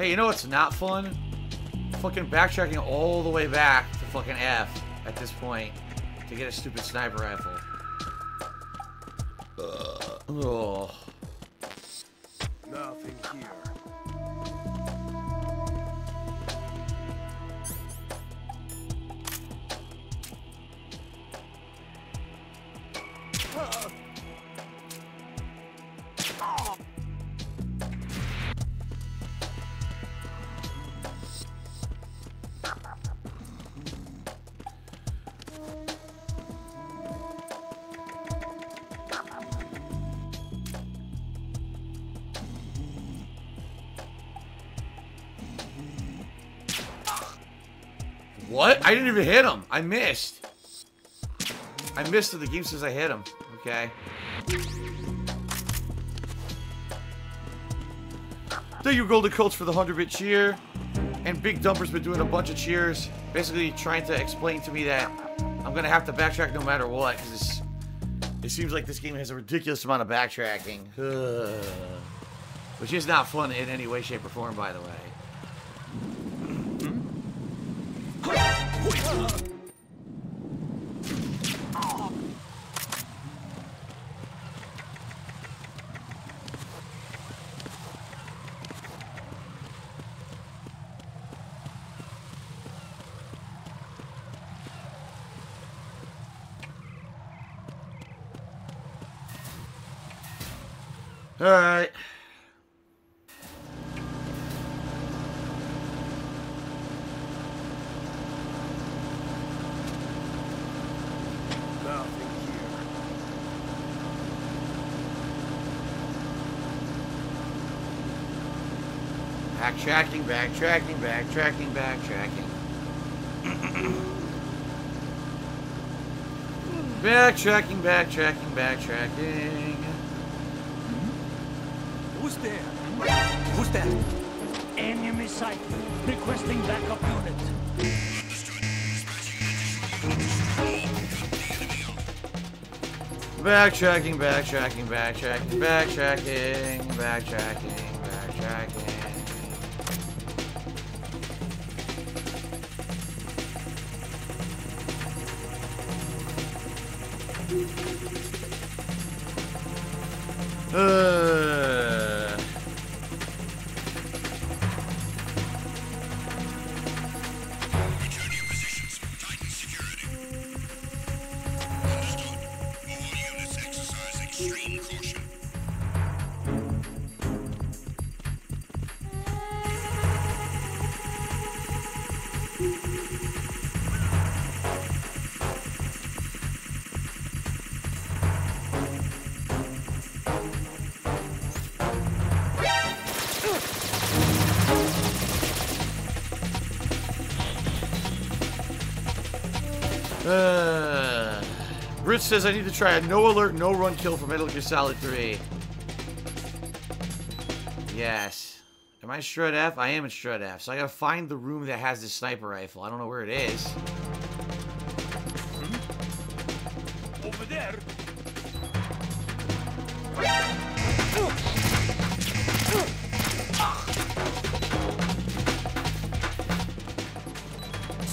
Hey, you know what's not fun? Fucking backtracking all the way back to fucking F at this point to get a stupid sniper rifle. Oh. Nothing here. What? I didn't even hit him. I missed. I missed it. The game says I hit him. Okay. Thank you, Golden Colts, for the 100-bit cheer. And Big Dumper's been doing a bunch of cheers, basically trying to explain to me that I'm going to have to backtrack no matter what, because it seems like this game has a ridiculous amount of backtracking. Which is not fun in any way, shape, or form, by the way. All right. Backtracking, backtracking, backtracking, backtracking. Backtracking, backtracking, backtracking. Who's there? Who's that? Enemy sight. Requesting backup unit. Backtracking, backtracking, backtracking, backtracking, backtracking, backtracking. Brit says I need to try a no alert, no run kill for Metal Gear Solid 3. Yes. Am I in Shred F? I am in Shred F. So I gotta find the room that has this sniper rifle. I don't know where it is. Over there.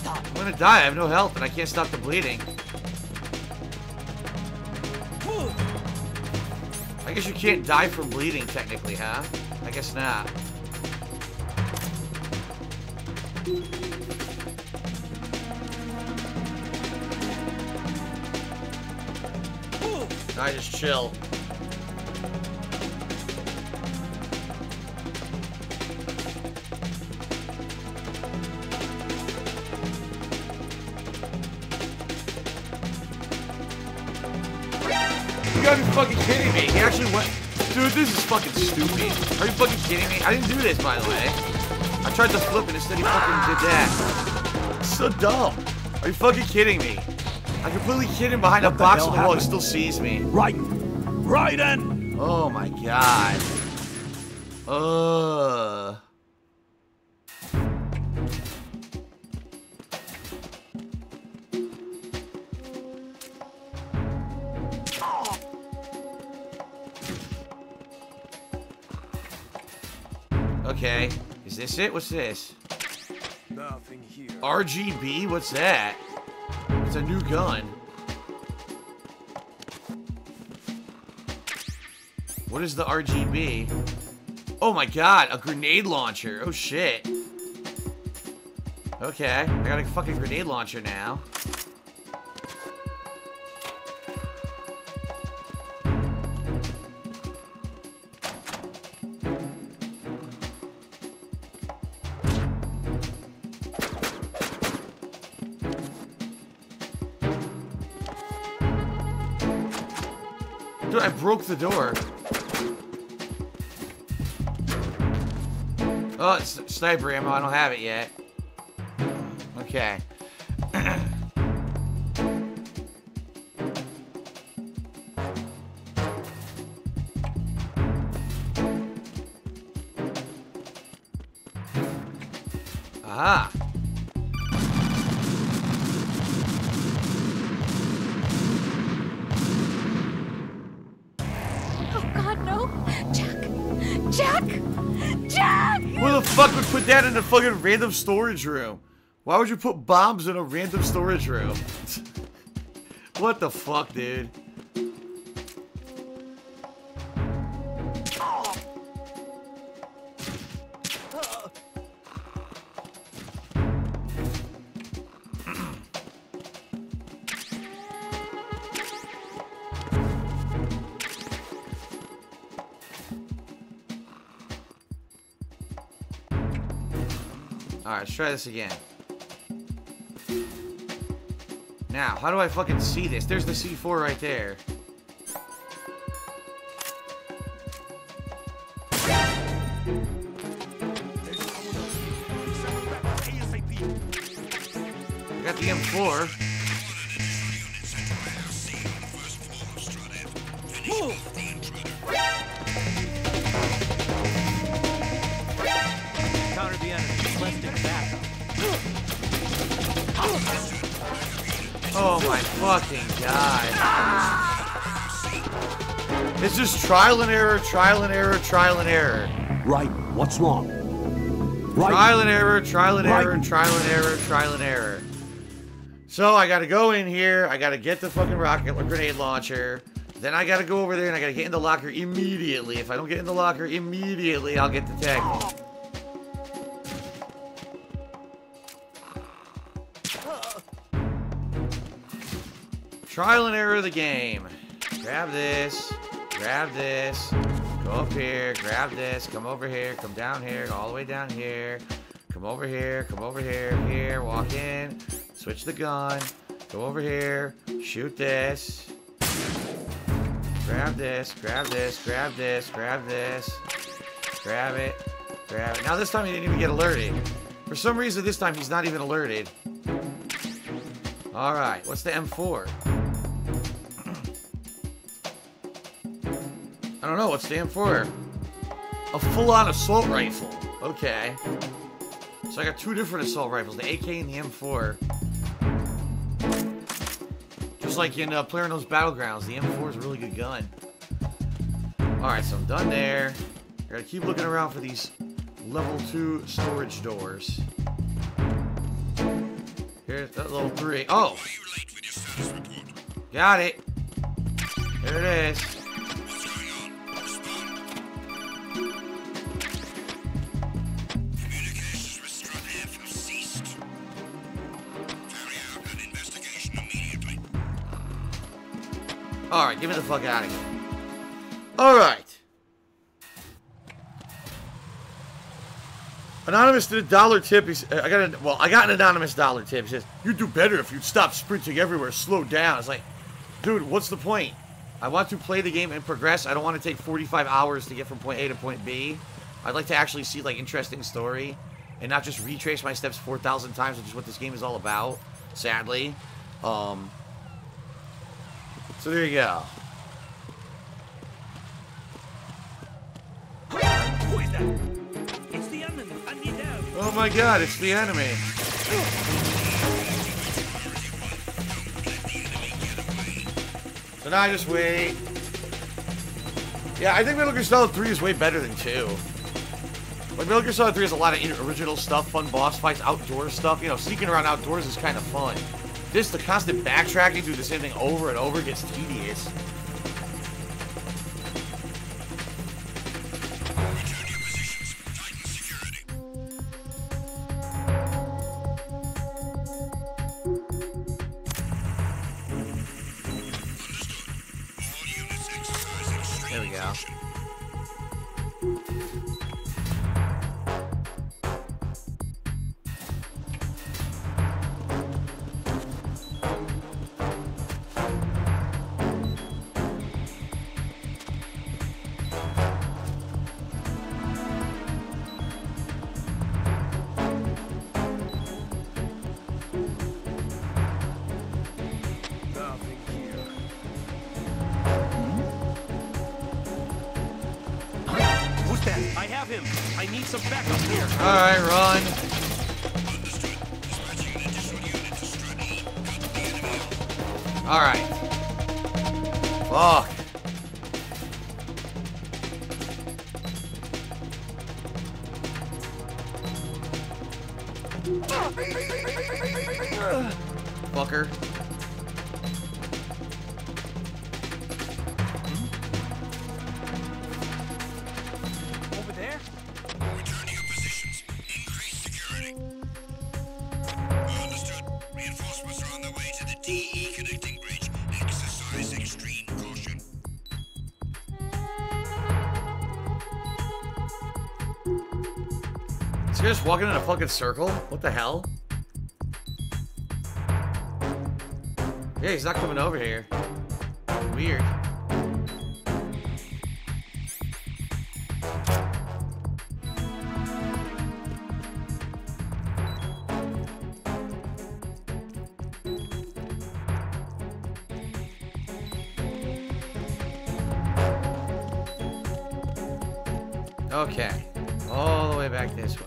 I'm gonna die, I have no health, and I can't stop the bleeding. I guess you can't die from bleeding, technically, huh? I guess not. I just chill. You gotta be fucking kidding me. He actually went. Dude, this is fucking stupid. Are you fucking kidding me? I didn't do this, by the way. I tried to flip it instead he fucking did that. So dumb. Are you fucking kidding me? I completely hid him behind a box on the wall. He still sees me. Right in. Oh my god. Okay, Is this it? What's this? Nothing here. RGB? What's that? It's a new gun. What is the RGB? Oh my god, a grenade launcher. Oh shit. Okay, I got a fucking grenade launcher now. Dude, I broke the door. Oh, it's sniper ammo. I don't have it yet. Okay. Aha. Oh God, no, Jack! Who the fuck would put that in a fucking random storage room? Why would you put bombs in a random storage room? What the fuck, dude? Alright, let's try this again. Now, how do I fucking see this? There's the C4 right there. I got the M4. Move! Counter the enemy. Left and back. Oh my fucking god. Ah! It's just trial and error, trial and error, trial and error. Right, what's wrong? Right. Trial and error, trial and error, trial and error, trial and error. So I gotta go in here, I gotta get the fucking rocket grenade launcher, then I gotta go over there and I gotta get in the locker immediately. If I don't get in the locker immediately, I'll get detected. Trial and error of the game. Grab this, go up here, grab this, come over here, come down here, all the way down here, come over here, come over here, here, walk in, switch the gun, go over here, shoot this, grab this, grab this, grab this, grab this, grab it, grab it. Now this time he didn't even get alerted. For some reason this time he's not even alerted. All right, what's the M4? I don't know, what's the M4? A full-on assault rifle. Okay. So I got two different assault rifles, the AK and the M4. Just like in PlayerUnknown's Battlegrounds, the M4 is a really good gun. Alright, so I'm done there. I gotta keep looking around for these level 2 storage doors. Here's that level 3. Oh! Got it! There it is. Alright, get me the fuck out of here. Alright. Anonymous did a dollar tip. He said, I got an anonymous dollar tip. He says, you'd do better if you'd stop sprinting everywhere, slow down. It's like, dude, what's the point? I want to play the game and progress. I don't want to take 45 hours to get from point A to point B. I'd like to actually see, like, interesting story and not just retrace my steps 4,000 times, which is what this game is all about, sadly. So there you go. Who is that? It's the enemy. I need help. Oh my god, it's the enemy. So now I just wait. Yeah, I think Metal Gear Solid 3 is way better than 2. Like, Metal Gear Solid 3 has a lot of original stuff, fun boss fights, outdoor stuff. You know, sneaking around outdoors is kind of fun. This, the constant backtracking through the same thing over and over gets tedious. Walking in a fucking circle? What the hell? Yeah, he's not coming over here. Weird. Okay. All the way back this way.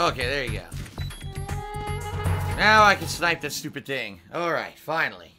Okay, there you go. Now I can snipe that stupid thing. Alright, finally.